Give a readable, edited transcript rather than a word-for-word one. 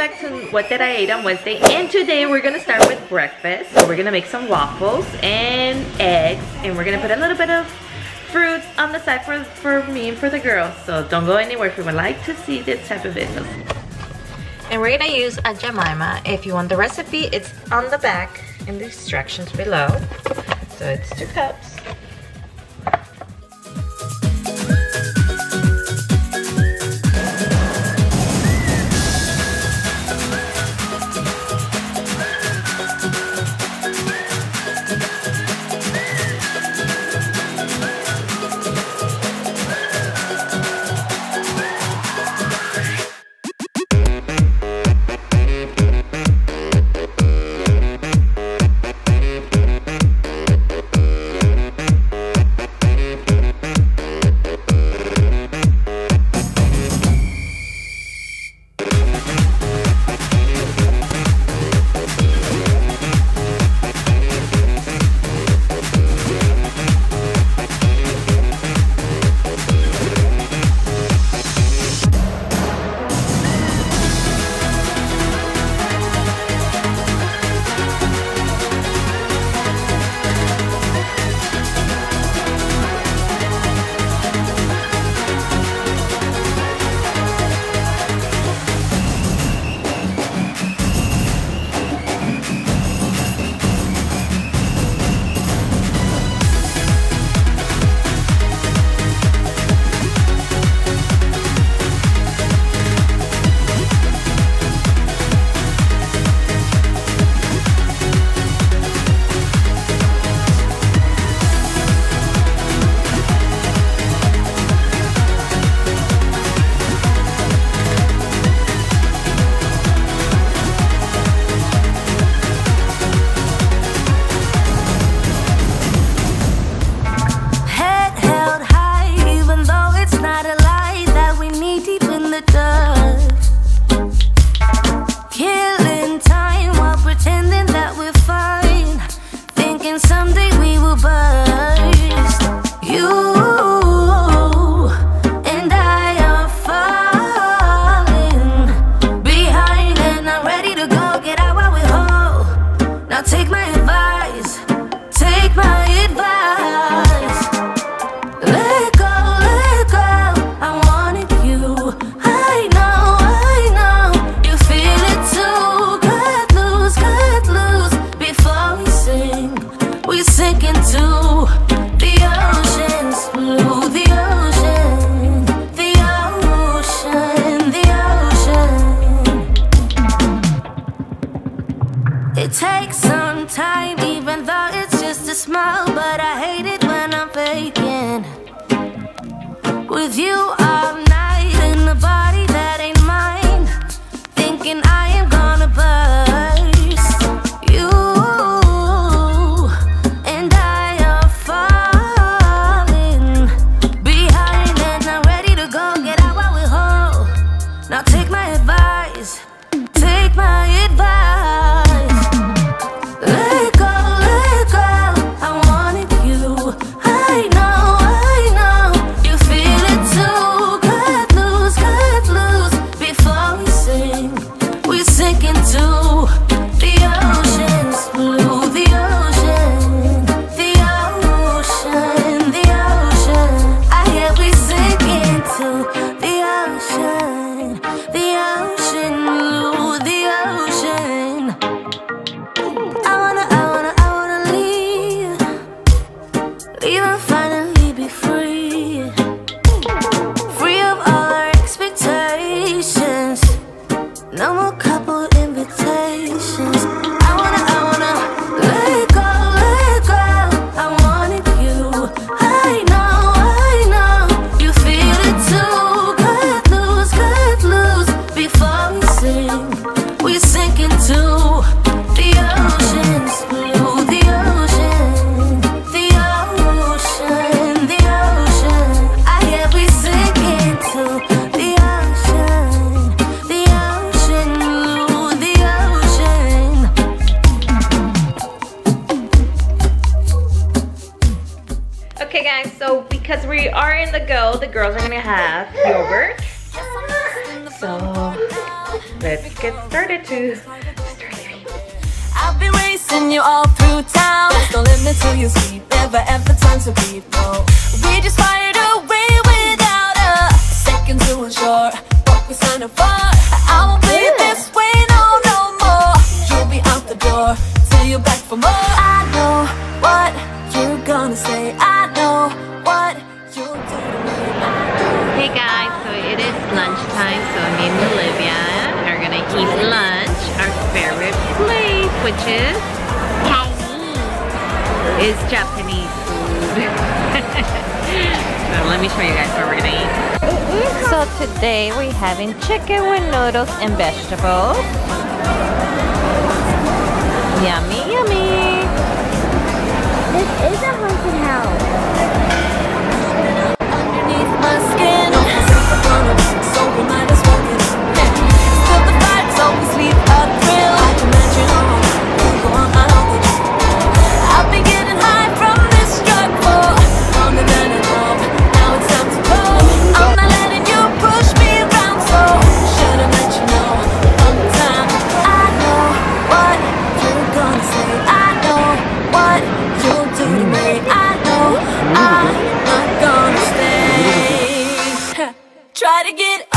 back to what did I ate on Wednesday, and today we're gonna start with breakfast. So we're gonna make some waffles and eggs, and we're gonna put a little bit of fruits on the side for me and for the girls. So don't go anywhere if you would like to see this type of videos. And we're gonna use a Jemima. If you want the recipe, it's on the back in the instructions below. So it's 2 cups. It takes some time, even though it's just a smile, but I hate it when I'm faking. With you all night in a body that ain't mine, thinking I am gonna burst. You and I are falling behind, and I'm ready to go get out while we hold. Now take my advice, take my advice. Okay guys, so because we are in the go, the girls are gonna have yogurt. So Let's get started to start living. I've been racing you all through town. There's no limit to your speed, never ever time to breathe, no. We just fired away without a second to ensure what we signed up for. I won't be this way, no, no more. You'll be out the door till you're back for more. I know what you're gonna say, I know what you'll do to me. Hey guys, so it is lunchtime, so me and Olivia are gonna eat lunch, our favorite place, which is Japanese food. So let me show you guys what we're gonna eat. So today we're having chicken with noodles and vegetables. Yummy, yummy. This is a haunted house. Try to get